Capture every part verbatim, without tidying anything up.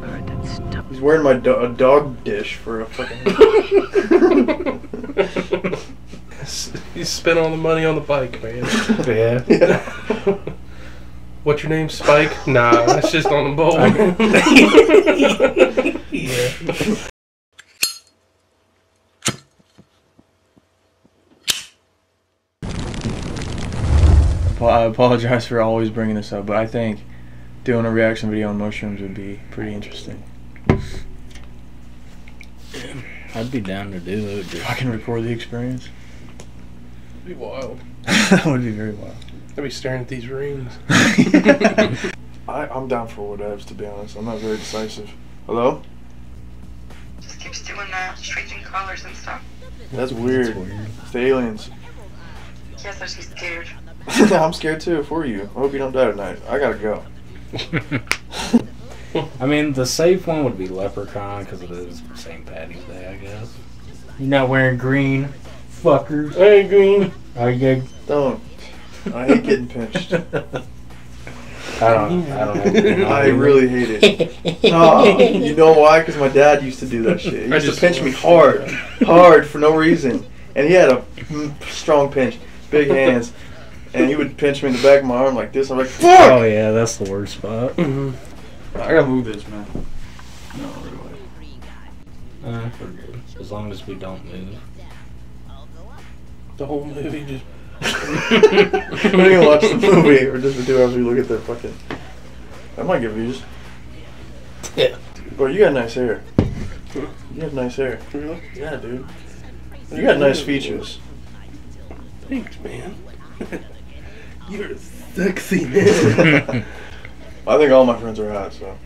remember that stuff. He's wearing my do a dog dish for a fucking. You spent all the money on the bike, man. Yeah. Yeah. What's your name, Spike? Nah, that's just on the bowl. Yeah. I apologize for always bringing this up, but I think doing a reaction video on mushrooms would be pretty interesting. I'd be down to do it. Just fucking record the experience. It'd be wild. That would be very wild. I'd be staring at these rings. I, I'm down for whatevs, to be honest. I'm not very decisive. Hello? Just keeps doing uh, changing colors and stuff. That's weird. That's weird. It's the aliens. Yes, I'm scared. No, I'm scared too for you. I hope you don't die tonight. I gotta go. I mean, the safe one would be Leprechaun because it is Saint Patty's Day, I guess. You're not wearing green, fuckers. I ain't green. I get don't. I hate getting pinched. I don't. I don't. Know. I really hate it. Oh, you know why? Because my dad used to do that shit. He used to pinch me hard, hard for no reason, and he had a strong pinch, big hands. And he would pinch me in the back of my arm like this. I'm like, fuck! Oh, yeah, that's the worst spot. Mm-hmm. I gotta move this, man. No, really. Uh, we're good. As long as we don't move. The whole movie just. We're gonna watch the movie or just do as we look at the fucking. That might get views. Yeah. Bro, you got nice hair. You have nice hair. Really? Yeah, dude. You got nice features. Thanks, man. You're sexy, man. I think all my friends are hot, so.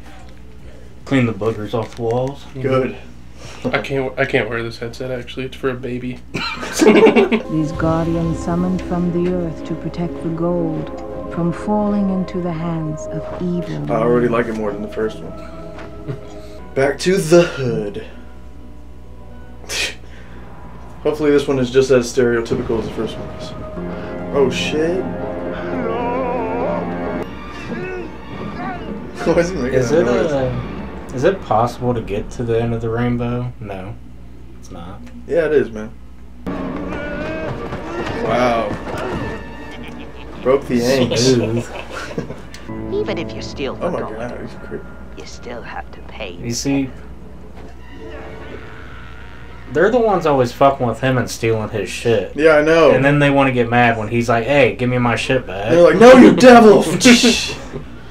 Clean the boogers off the walls. Good. I can't. I can't wear this headset. Actually, it's for a baby. These guardians summoned from the earth to protect the gold from falling into the hands of evil. I already like it more than the first one. Back to the hood. Hopefully, this one is just as stereotypical as the first one was. Oh shit! Is it uh, is it possible to get to the end of the rainbow? No, it's not. Yeah, it is, man. Wow! Broke the anchor. Even if you steal the oh my gold, God, he's creepy. You still have to pay. You see, they're the ones always fucking with him and stealing his shit. Yeah, I know. And then they want to get mad when he's like, hey, give me my shit back. They're like, no, you devil!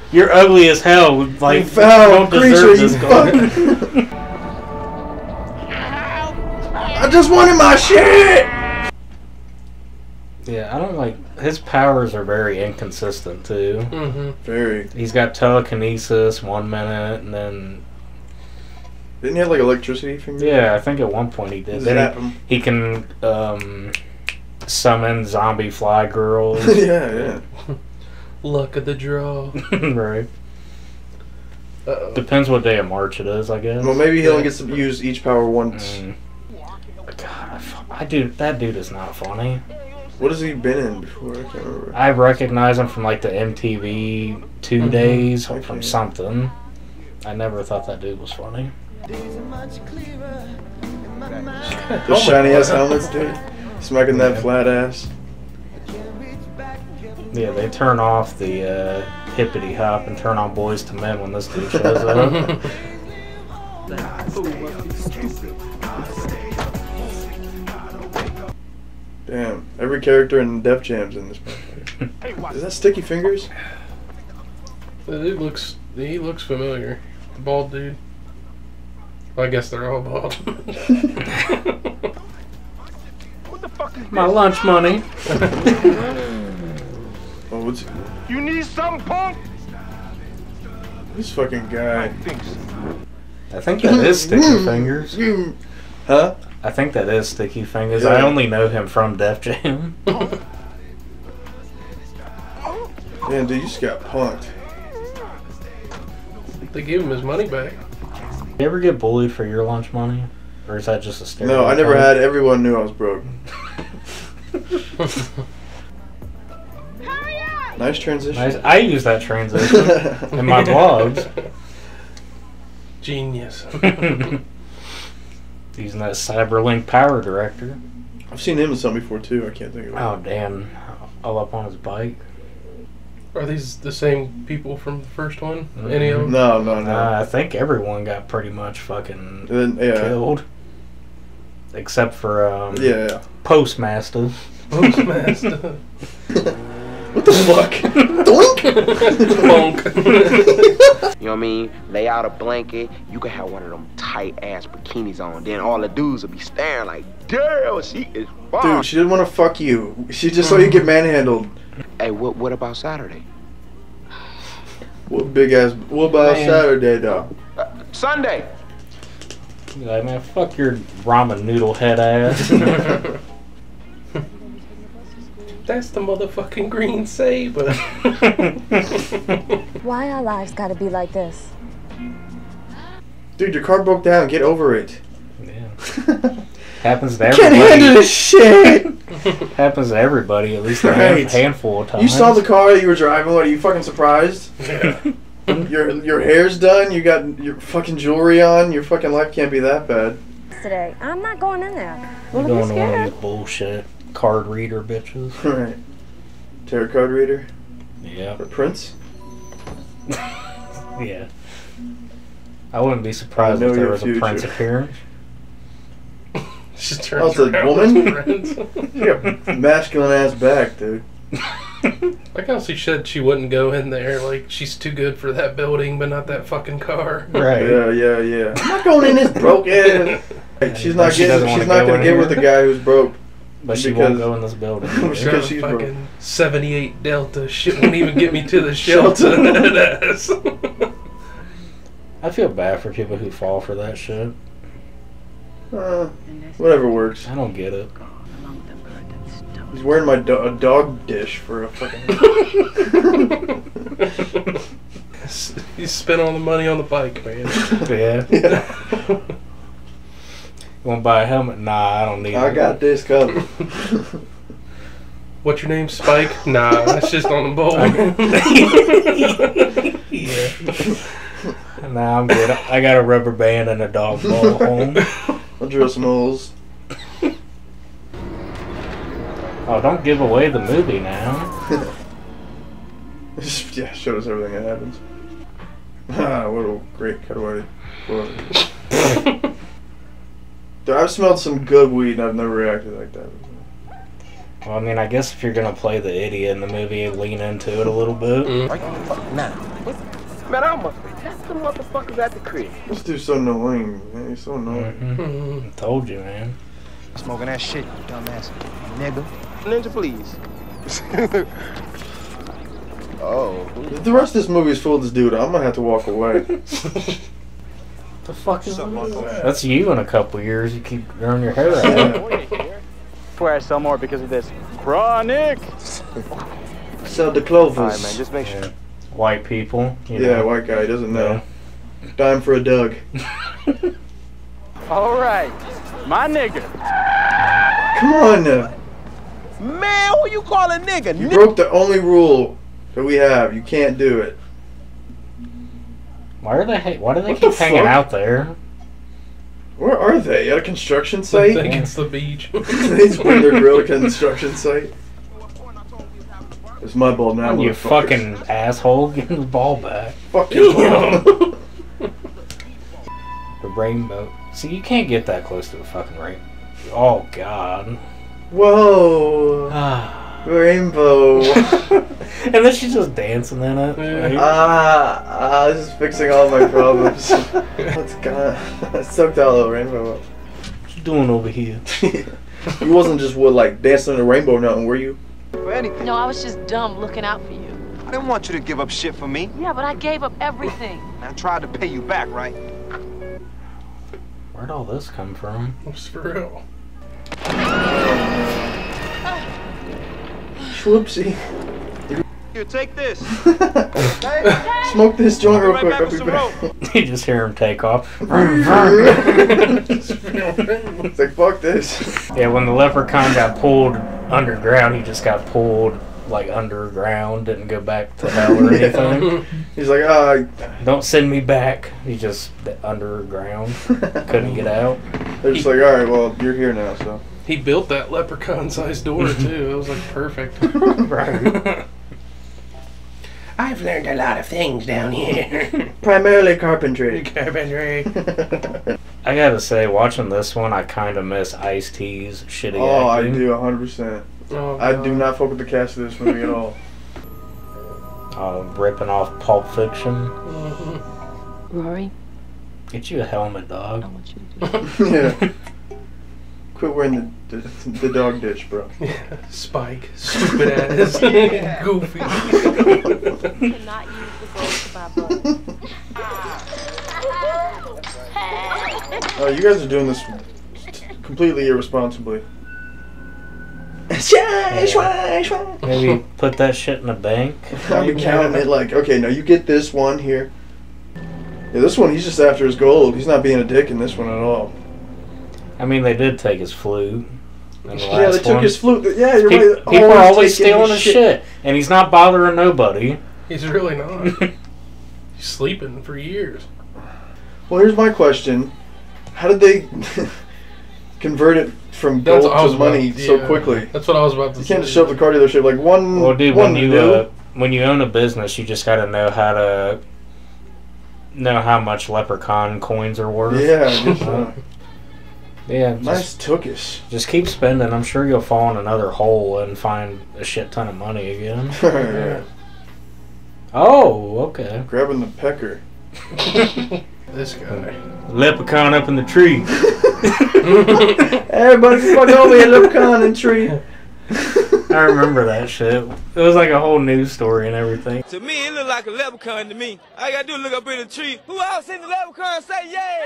You're ugly as hell. Like, you foul creature, you fucking... I just wanted my shit! Yeah, I don't like... His powers are very inconsistent, too. Mm-hmm. Very. He's got telekinesis one minute, and then... Didn't he have like electricity from you? Yeah, I think at one point he did. Then he, he can um, summon zombie fly girls. Yeah, yeah. Luck of the draw. Right. Uh -oh. Depends what day of March it is, I guess. Well, maybe he only gets to use each power once. Mm. God, I, I dude, that dude is not funny. What has he been in before? I can't remember. I recognize him from like the M T V Two mm -hmm. Days okay. from something. I never thought that dude was funny. Those shiny ass helmets, dude. Smacking yeah. that flat ass. Yeah, they turn off the uh, hippity hop and turn on Boys to Men when this dude shows up. Damn, every character in Def Jam's in this movie. Is that Sticky Fingers? The dude looks, he looks familiar. The bald dude. Well, I guess they're all bald. What the fuck is this? My lunch money. Oh, what's he? You need some punk? This fucking guy. I think so. I think that is Sticky Fingers. Huh? I think that is Sticky Fingers. Yeah. I only know him from Def Jam. Man, dude, you just got punked. They gave him his money back. You ever get bullied for your lunch money? Or is that just a stereotype? No, I never had. Everyone knew I was broke. Nice transition. Nice. I use that transition in my vlogs. Genius. Using that Cyberlink power director. I've seen him in something before too. I can't think of it. Oh damn! All up on his bike. Are these the same people from the first one? Mm-hmm. Any of them? No, no, no. Uh, I think everyone got pretty much fucking then, yeah. killed, except for um, yeah, Postmaster. Postmaster. What the fuck? Doink! Bonk. You know what I mean? Lay out a blanket. You can have one of them tight ass bikinis on. Then all the dudes will be staring like, damn, she is fucked. Dude, she didn't want to fuck you. She just saw you get manhandled. Hey, what what about Saturday? What big ass? What about man. Saturday though? Uh, Sunday. Like, man, fuck your ramen noodle head ass. That's the motherfucking green saber. Why our lives gotta be like this? Dude, your car broke down. Get over it. Yeah. Happens to everybody. Can't handle this shit. Happens to everybody. At least right. a handful of times. You saw the car that you were driving. What, are you fucking surprised? Yeah. your your hair's done. You got your fucking jewelry on. Your fucking life can't be that bad. Today, I'm not going in there. You're going to one of these bullshit card reader bitches. Right. Tarot card reader? Yeah. Or Prince? Yeah. I wouldn't be surprised if there was future. a Prince appearance. She turns oh, it's a woman? Yeah, masculine ass back, dude. Like how she said she wouldn't go in there. Like, she's too good for that building, but not that fucking car. Right. Yeah, yeah, yeah. I'm not going in this broke ass. Like, she's not she getting. She's not going to get with the guy who's broke. But she because won't go in this building. Because she's fucking broke. seventy-eight Delta. Shit won't even get me to the shelter. I feel bad for people who fall for that shit. Uh, whatever works. I don't get it. He's wearing my do a dog dish for a fucking... He spent all the money on the bike, man. Yeah. Yeah. Want to buy a helmet? Nah, I don't need it. I got this covered. What's your name? Spike? Nah, that's just on the bowl. Yeah. Nah, I'm good. I got a rubber band and a dog ball at home. I'll drill some holes. Oh, don't give away the movie now. Yeah, show us everything that happens. Ah, what a great cutaway. Dude, I've smelled some good weed and I've never reacted like that before. Well, I mean, I guess if you're gonna play the idiot in the movie, lean into it a little bit. Mm. Right the fuck now. Man, I almost that's the motherfuckers at the crib. This dude's so annoying, man. He's so annoying. Mm-hmm. Told you, man. I'm smoking that shit, you dumbass nigga. Ninja, please. Oh. If the rest of this movie is full of this dude, I'm gonna have to walk away. The fuck is that? That's you in a couple years. You keep growing your hair out. I swear I sell more because of this. Chronic! Sell the clovers. Alright, man, just make sure. Yeah. White people. You yeah, know. White guy doesn't know. Yeah. Dime for a Doug. Alright, my nigga. Come on now. Man, who you call a nigga? You N broke the only rule that we have. You can't do it. Why are they? Why do they what keep the hanging fuck? out there? Where are they? At a construction site? I think it's the beach. These window grill construction site. It's my ball now. You fucking asshole! Get the ball back. Fuck you. The rainbow. See, you can't get that close to the fucking rainbow. Oh God. Whoa. Rainbow. And then she's just dancing in it. Right? Ah, ah, this is fixing all my problems. That's God. I sucked all the rainbow up. What you doing over here? You wasn't just what, like dancing in the rainbow or nothing, were you? For anything. No, I was just dumb looking out for you. I didn't want you to give up shit for me. Yeah, but I gave up everything. I tried to pay you back, right? Where'd all this come from? It's for real. Whoopsie. Here, take this. Smoke this joint real quick. I'll be back. You just hear him take off. It's like, fuck this. Yeah, when the leprechaun got pulled underground, he just got pulled like underground, didn't go back to hell or anything. He's like, uh, don't send me back. He just underground, couldn't get out. They're just he, like, all right, well, you're here now, so. He built that leprechaun-sized door too. It was like perfect. Right. I've learned a lot of things down here. Primarily carpentry. Carpentry. I gotta say, watching this one, I kind of miss Ice-T's shitty oh, acting. I do, one hundred percent. Oh, I do not fuck with the cast of this movie at all. Oh, ripping off Pulp Fiction. Mm-hmm. Rory? Get you a helmet, dog. I want you to do it. Yeah. Quit wearing the, the, the dog dish, bro. Yeah. Spike. Stupid ass. Yeah. Goofy. You cannot use the gold to buy blood. Oh, you guys are doing this completely irresponsibly. Maybe put that shit in a bank. I'll be counting it like, okay, now you get this one here. Yeah, this one, he's just after his gold. He's not being a dick in this one at all. I mean, they did take his flute. The yeah, they took one. his flute. Yeah, you're people, right. People always are always stealing his shit. shit, and he's not bothering nobody. He's really not. He's sleeping for years. Well, here's my question: how did they convert it from gold to money about, so yeah. quickly? That's what I was about to. You say. You can't just shove the car dealership like one. Well, dude, one when you uh, when you own a business, you just got to know how to know how much leprechaun coins are worth. Yeah. Yeah, nice tookish. Just keep spending. I'm sure you'll fall in another hole and find a shit ton of money again. Yeah. Oh, okay. Grabbing the pecker. This guy. Leprechaun up in the tree. Everybody fuck over a leprechaun in the tree. I remember that shit. It was like a whole news story and everything. To me, it looked like a leprechaun to me. All I gotta do is look up in the tree. Who else in the leprechaun say yeah? Yeah!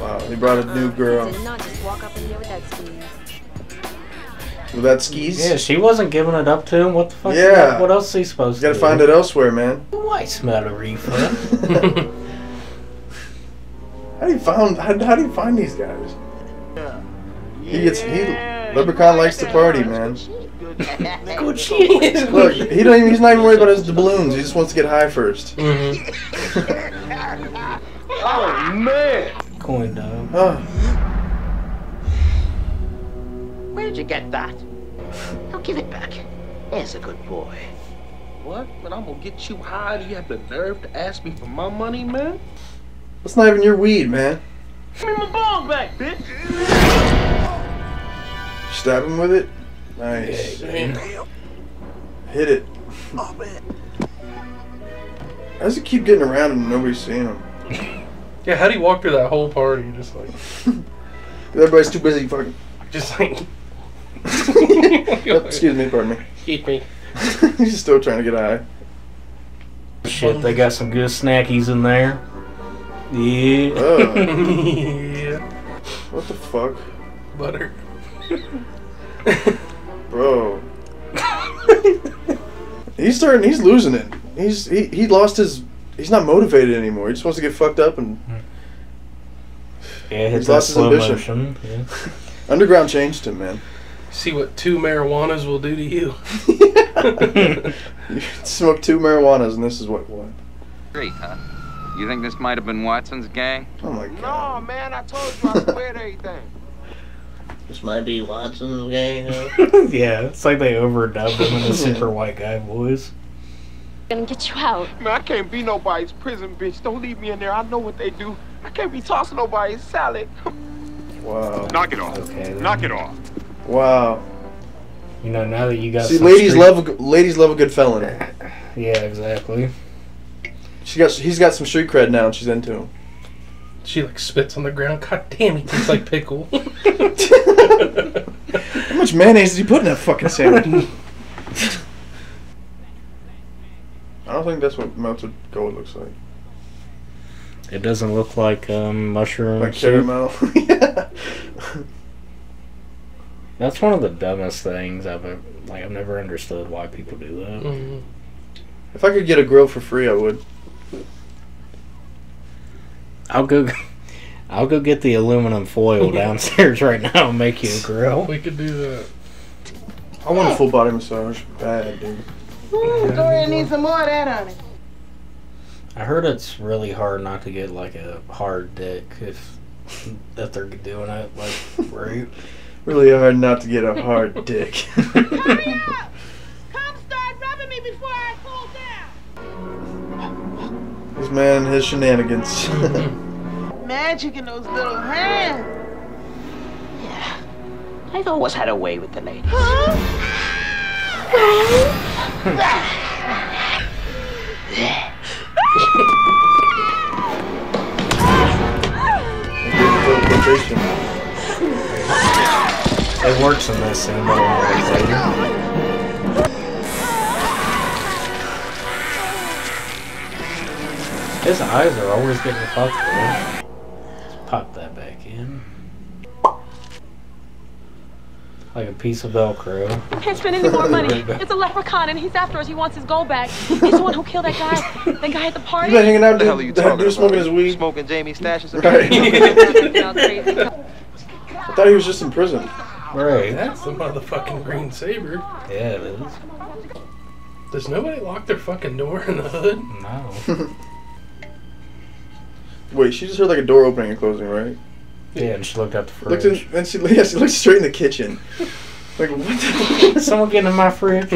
Wow, he brought a new girl. With that skis? Yeah, she wasn't giving it up to him. What the fuck? Yeah. What else is he supposed to do? You gotta find it elsewhere, man. Why smell a reefer? How do you find? How, how do you find these guys? Yeah. He gets. He, Leprechaun likes to party, man. Good shit. Look, he don't even, he's not even worried about his doubloons. He just wants to get high first. Mm-hmm. Oh man! Coin dog. Oh. Where'd you get that? Now give it back. There's a good boy. What? Man, I'm gonna get you high. Do you have the nerve to ask me for my money, man? That's not even your weed, man. Give me my ball back, bitch! Stab him with it? Nice. Yeah, hit it. Oh man. How does he keep getting around and nobody's seeing him? Yeah, how do you walk through that whole party just like... Everybody's too busy fucking... Just like... Yep, excuse me, pardon me. Excuse me. He's still trying to get high. Shit, they got some good snackies in there. Yeah. Oh. Yeah. What the fuck? Butter. Bro. He's starting... He's losing it. He's... He, he lost his... He's not motivated anymore. He just wants to get fucked up and... Yeah, he's lost his ambition. Yeah. Underground changed him, man. See what two marijuanas will do to you. You smoke two marijuanas and this is what what? Great, huh? You think this might have been Watson's gang? Oh my god. No, man, I told you I quit everything. This might be Watson's gang, huh? Yeah, it's like they overdubbed him in a super white guy voice. Gonna get you out. Man, I can't be nobody's prison bitch. Don't leave me in there. I know what they do. I can't be tossing nobody's salad. Wow. Knock it off. Okay, knock it off. Wow. You know, now that you got see, some ladies street... love ladies love a good felon. Yeah, exactly. She got he's got some street cred now, and she's into him. She like spits on the ground. God damn, he tastes like pickle. How much mayonnaise did you put in that fucking sandwich? I don't think that's what melted gold looks like. It doesn't look like um, mushroom like caramel. Yeah. That's one of the dumbest things I've ever, like. I've never understood why people do that. Mm-hmm. If I could get a grill for free, I would. I'll go. I'll go get the aluminum foil downstairs right now and make you a grill. We could do that. I want a full body massage. Bad, dude. Ooh, Dorian needs some more of that on it. I heard it's really hard not to get like a hard dick if if they're doing it like right. Really hard not to get a hard dick. Hurry up! Come start rubbing me before I fall down. This man, his shenanigans. Magic in those little hands. Yeah, I've always had a way with the ladies. Huh? It works in this scene, but his eyes are always getting fucked with. Let's pop that back in. Like a piece of Velcro. I can't spend any more money. It's a leprechaun and he's after us. He wants his gold back. He's the one who killed that guy. That guy at the party. You've been hanging out there. You're smoking his weed. Smoking Jamie's stashes. Right. I thought he was just in prison. Right. That's the motherfucking green saber. Yeah, it is. Does nobody lock their fucking door in the hood? No. Wait, she just heard like a door opening and closing, right? Yeah, and she looked up the fridge. Looked in, and she, yeah, she looked straight in the kitchen. Like, what the fuck? Someone getting in my fridge.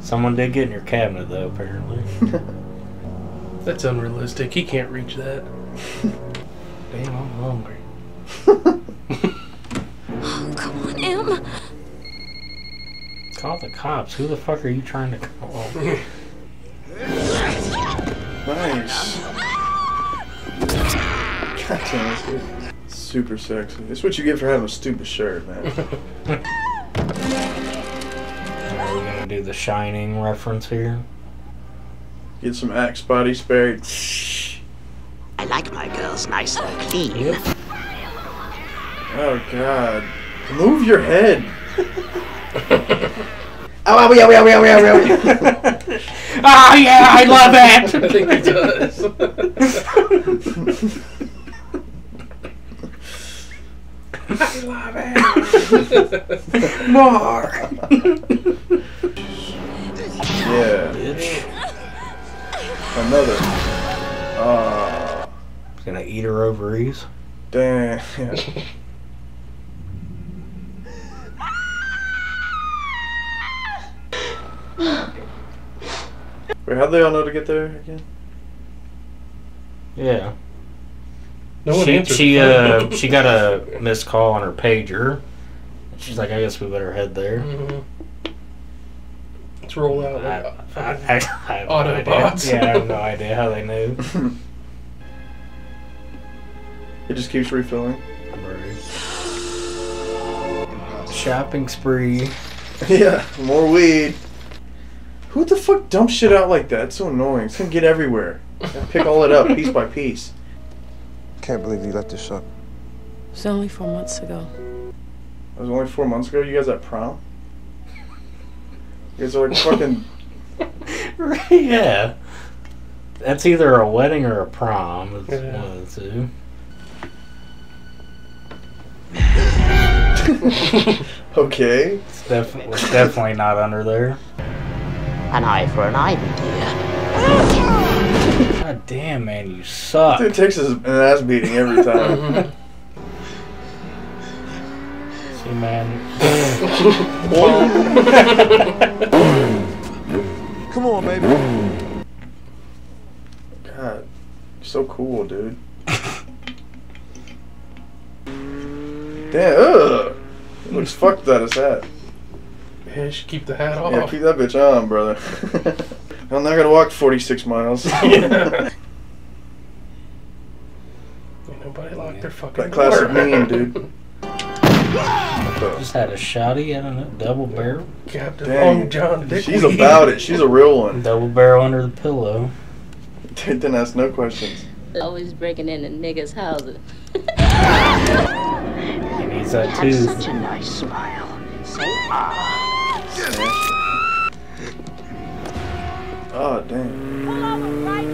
Someone did get in your cabinet, though, apparently. That's unrealistic. He can't reach that. Damn, I'm hungry. Oh, come on, Em. Call the cops. Who the fuck are you trying to call? Nice. God damn, this is super sexy. This is what you get for having a stupid shirt, man. Are we gonna do the Shining reference here? Get some Axe body spray. I like my girls nice and clean. Yep. Oh God! Move your head. Oh yeah, yeah, yeah, yeah, yeah. Ah yeah, I love that. I think he does. I love it. More. Yeah. Bitch. Another. Uh, He's gonna eat her ovaries. Damn. Wait, how'd they all know to get there again? Yeah. No she she, uh, she got a missed call on her pager. She's like, I guess we better head there. Mm-hmm. Let's roll out. I, like, I, I, I have Autobots. No yeah, I have no idea how they knew. It just keeps refilling. Right. Shopping spree. Yeah, more weed. Who the fuck dumps shit out like that? It's so annoying. It's gonna get everywhere. Pick all it up, piece by piece. I can't believe you left this shop. It was only four months ago. It was only four months ago? You guys at prom? You guys are like fucking... Yeah. That's either a wedding or a prom. It's yeah. One of the two. Okay. It's, def it's definitely not under there. An eye for an eye, dear. God damn, man, you suck. Dude takes an ass beating every time. See, man. Come on, baby. God, you're so cool, dude. Damn, ugh. It looks fucked out his hat. Yeah, you should keep the hat off. Yeah, keep that bitch on, brother. I'm not gonna walk forty-six miles. Yeah. Ain't nobody locked their fucking that door. That classic meme, dude. Just had a shotty, I don't know, double barrel. Captain Long John Dick. She's about it. She's a real one. Double barrel under the pillow. Dude didn't ask no questions. Always breaking into niggas' houses. He needs that too. Such a nice smile. So ah. Oh, damn. Pull over right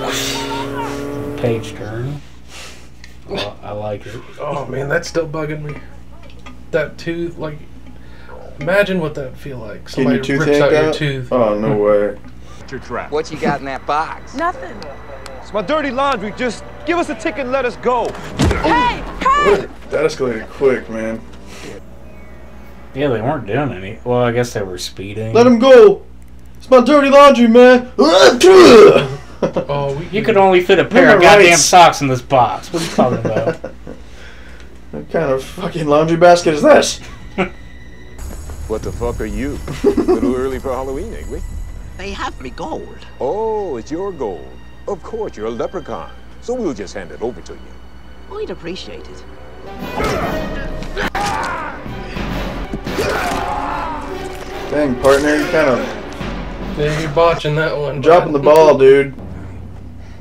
now. Page turn. Oh, I like it. Oh, man, that's still bugging me. that tooth, like, imagine what that would feel like. Somebody rips out, out your tooth. Oh, no way. Your trap. What you got in that box? Nothing. It's my dirty laundry. Just give us a ticket and let us go. Hey! Hey! That escalated quick, man. Yeah, they weren't doing any. Well, I guess they were speeding. Let them go! It's my dirty laundry, man! Oh, we, you could only fit a pair Remember of goddamn rights. socks in this box. What are you talking about? What kind of fucking laundry basket is this? What the fuck are you? A little early for Halloween, ain't we? They have me gold. Oh, it's your gold. Of course, you're a leprechaun. So we'll just hand it over to you. I'd appreciate it. Dang, partner, you kind of... Yeah, you're botching that one. Dropping the ball, dude.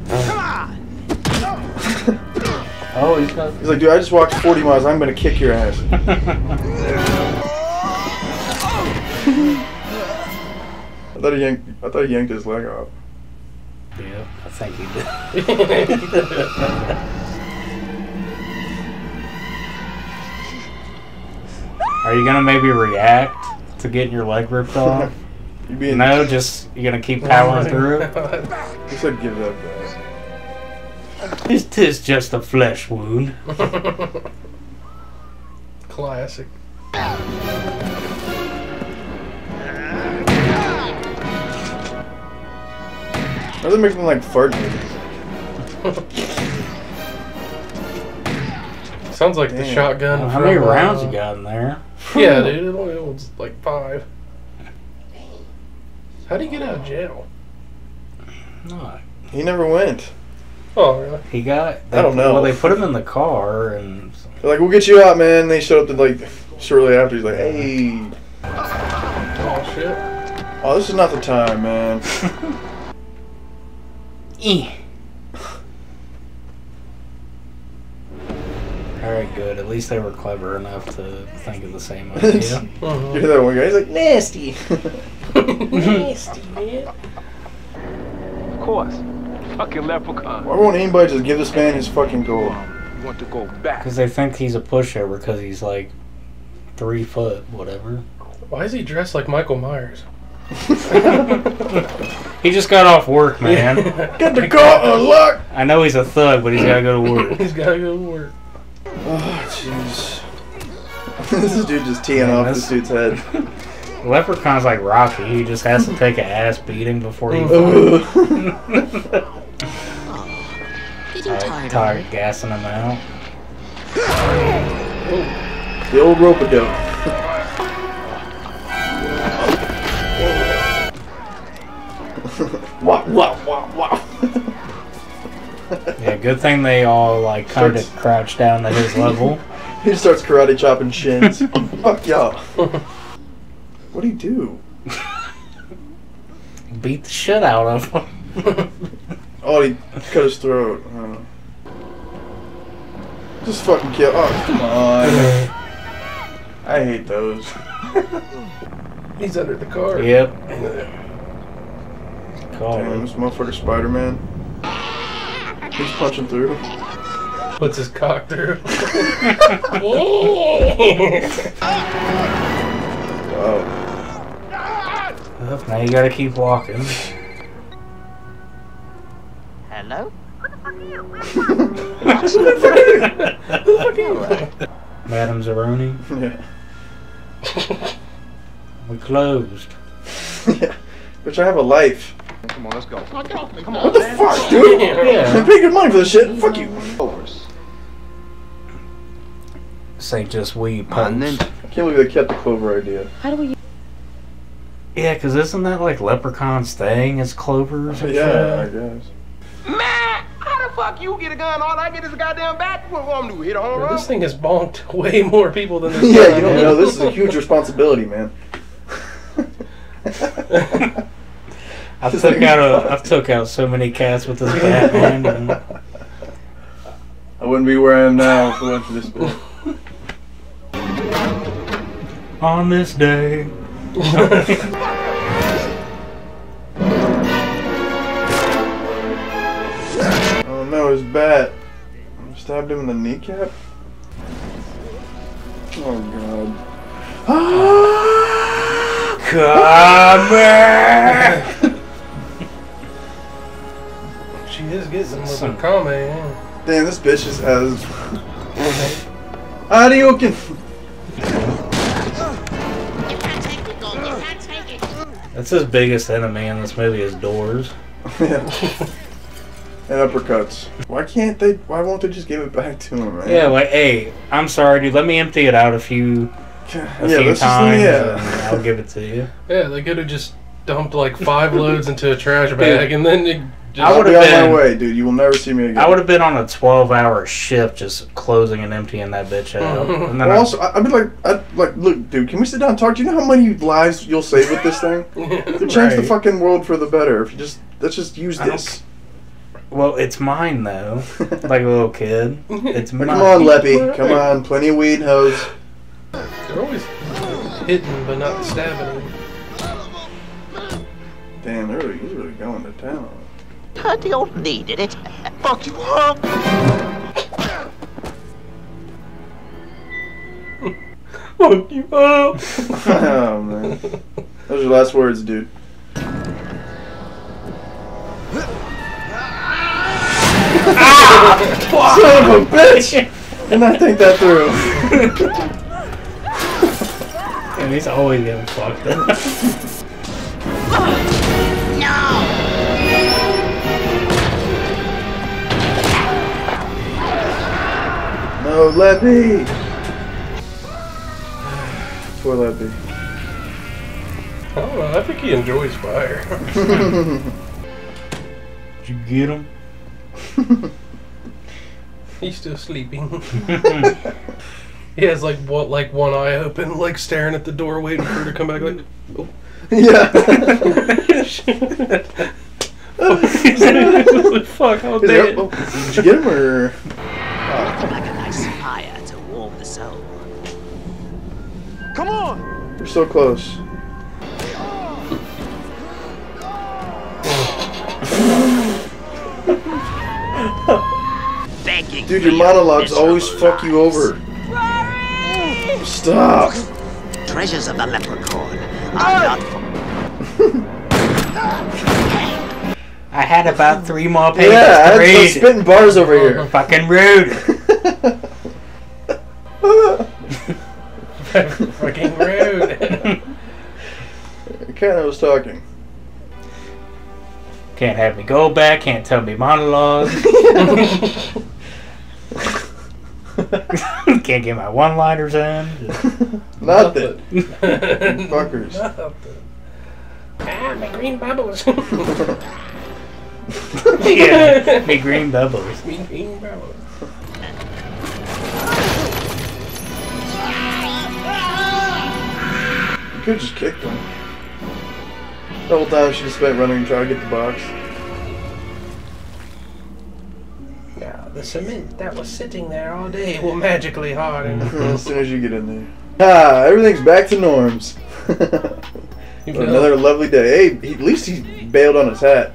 Come on! Oh, he's got... He's like, dude, I just walked forty miles. I'm going to kick your ass. I thought he yanked, I thought he yanked his leg off. Yeah, I think he did. Are you gonna maybe react to getting your leg ripped off? you being no, just you're gonna keep powering through it. You should give up, guys. This is just a flesh wound. Classic. Or they make them like fart noises. Sounds like Damn. the shotgun. Well, how many rounds uh, you got in there? Yeah, dude, it only holds like five. How do you get out of jail? No, he never went. Oh, really? He got. They, I don't know. Well, they put him in the car and. They're like, we'll get you out, man. And they showed up to, like shortly after. He's like, hey. Oh shit. Oh, this is not the time, man. Eeh. Alright, good. At least they were clever enough to think of the same idea. uh-huh. You're that one guy. He's like, nasty. Nasty, man. Of course. Fucking leprechaun. Why won't anybody just give this man his fucking gold? You want to go back. Because they think he's a pushover because he's like three foot, whatever. Why is he dressed like Michael Myers? He just got off work, man. Get the car unlocked! I know he's a thug, but he's gotta go to work. He's gotta go to work. Oh, jeez. This dude just teeing man, off this dude's head. Leprechaun's like Rocky. He just has to take an ass beating before he... Oh, getting right, tired. Tired gassing him out. Oh. The old rope-a-dope. Wow, wow, wow, wow. Yeah, good thing they all, like, kind of crouch down to his level. He just starts karate chopping shins. Fuck y'all. What do you do? Beat the shit out of him. Oh, he cut his throat. Uh, just fucking kill. Oh, come on. I hate those. He's under the car. Yep. Yeah. Damn, this motherfucker Spider-Man. He's punching through. Puts his cock through. Wow. Well, now you gotta keep walking. Hello? Who the fuck are you? Who the fuck are you? Who the fuck are you? Madame Zeroni? Yeah. We closed. Yeah. Bitch, I have a life. Come on, let's go. Come on, get off me. Come on, what the man. fuck, dude? Yeah. I paid good money for this shit. Fuck you. This ain't just weed punch. I can't believe they kept the clover idea. How do we... Yeah, because isn't that like leprechauns thing is clovers? Yeah, shit? I guess. Man, how the fuck you get a gun? All I get is a goddamn bat. What am I going to do? Hit a home run? This thing has bonked way more people than this. Yeah, you don't know. This is a huge responsibility, man. I this took out a, I took out so many cats with this Batman. And I wouldn't be where I am now if I went to this place. On this day. Oh no, his bat stabbed him in the kneecap. Oh god. Kame! She is getting some Kame, yeah. Damn, this bitch is as. Ariuken! That's his biggest enemy in this movie is doors. Yeah. And uppercuts. Why can't they? Why won't they just give it back to him, man? Yeah, like, hey, I'm sorry, dude. Let me empty it out a few, a yeah, few times. Just, yeah. I'll give it to you. Yeah, they could have just dumped like five loads into a trash bag, dude, and then it just. I would have been on my way, dude. You will never see me again. I would have been on a twelve-hour shift, just closing and emptying that bitch out. And then well, I, also, I'd be like, I'd like, look, dude, can we sit down and talk? Do you know how many lives you'll save with this thing? Yeah, you can change right. the fucking world for the better if you just let's just use I this. Well, it's mine, though. Like a little kid. It's mine. Come on, Leppy. Come on. Plenty of weed, hoes. They're always hitting, but not stabbing them. Damn, they're really, he's really going to town. I don't need it. Fuck you up. Fuck you up. Oh, man. Those are your last words, dude. Ah, son of a bitch! And I think that through. And he's always getting fucked up. No! No, Leppy! Poor Leppy. I don't know, I think he enjoys fire. Did you get him? He's still sleeping. He has like what, like one eye open, like staring at the door, waiting for her to come back. Like, oh. Yeah. Fuck! How did you get him? Or oh. Like a nice fire to warm the soul. Come on! You're so close. Dude, your monologues always fuck you over. Sorry! Stop! Treasures of the leprechaun are not for I had about three more pages yeah, to read. Yeah, I had some spitting bars over oh, here. Fucking rude. Fucking rude. Kinda was talking. Can't have me go back, can't tell me monologues. Can't get my one-liners in. Nothing. Fuckers. Nothing. Ah, my green bubbles. Yeah, me green bubbles. Me green bubbles. You could just kick them. The whole time she just spent running and trying to get the box. Now, the cement that was sitting there all day will magically harden. As soon as you get in there. Ah, everything's back to norms. Another lovely day. Hey, at least he bailed on his hat.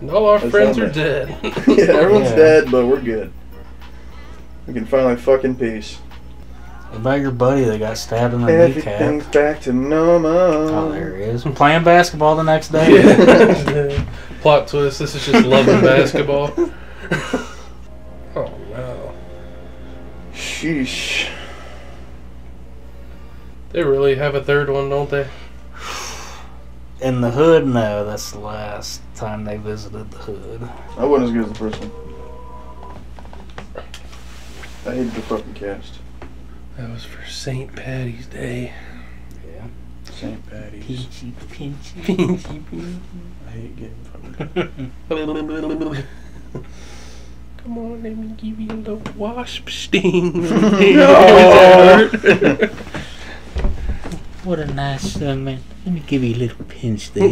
No, our That's friends are dead. Yeah, everyone's yeah. dead, but we're good. We can finally fuck in peace. About your buddy that got stabbed in the Everything's kneecap. Everything's back to normal. Oh, there he is. I'm playing basketball the next day. Yeah. Plot twist, this is just loving basketball. Oh, no. Sheesh. They really have a third one, don't they? In the hood, no. That's the last time they visited the hood. That wasn't as good as the first one. I hated the fucking cast. That was for Saint Patty's Day. Yeah. Saint Patty's. Pinchy, pinchy, pinchy, pinchy. I hate getting fucking. Come on, let me give you the wasp sting. No! What a nice uh, man. Let me give you a little pinch there.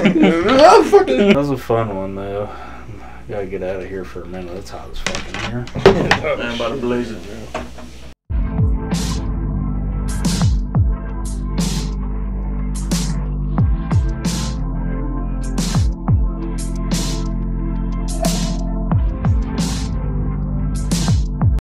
That was a fun one, though. Gotta get out of here for a minute. That's hot as fuck in here. I'm about to blaze it, bro.